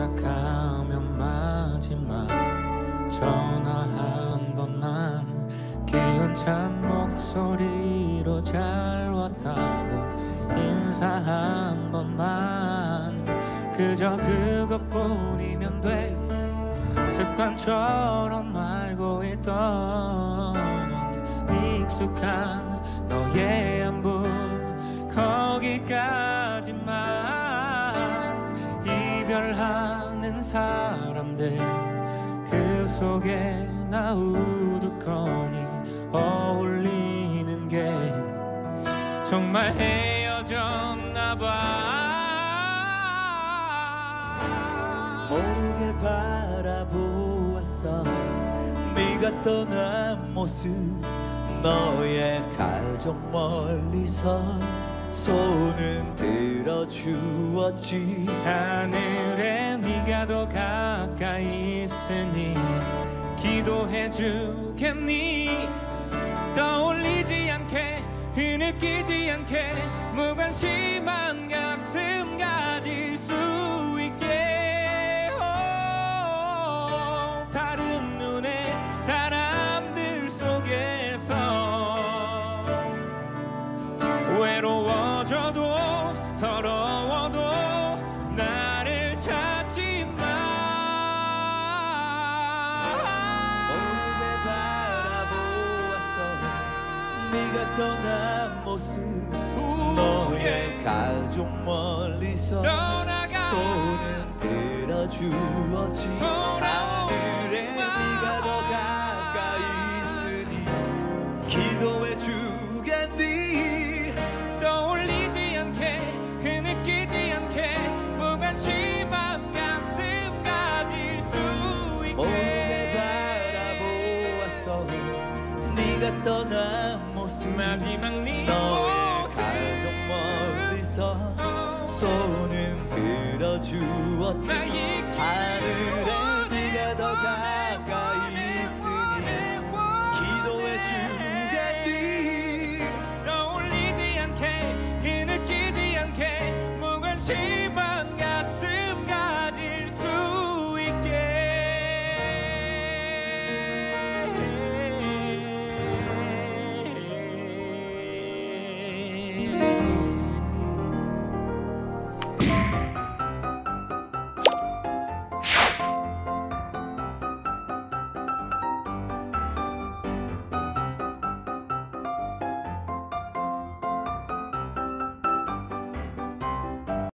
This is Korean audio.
도착하면 마지막 전화 한 번만 기운찬 목소리로 잘 왔다고 인사 한 번만 그저 그것뿐이면 돼. 습관처럼 알고 있던 네 익숙한 너의 안부 거기까지만. 이별하는 사람들 그 속에 나 우두커니 어울리는 게 정말 헤어졌나 봐. 모르게 바라보았어 네가 떠난 모습. 너의 갈적 멀리서 손은 들어주었지. 하늘에 네가 더 가까이 있으니 기도해주겠니. 떠올리지 않게 흐느끼지 않게 무관심한 가슴 가질 수 있게. 다른 눈의 사람들 속에서 외로워져도 서러워도 나를 찾지 마. 오늘 바라보았어 네가 떠난 모습. 너의 가족 멀리서 떠나가 손은 들어주었지. 하늘에 네가 더 가까이 있으니 기도해주겠니. 떠올리지 않게 흐느끼지 않게 무관심한 가슴 가질 수 있게. 모르게 바라보았어 네가 떠난 모습. 마지막 네 너의 가족 멀리서 손은 들어주었지. 하늘에 네가 더 가까이 있으니 기도해주겠니. 떠올리지 않게 흐느끼지 않게 무관심한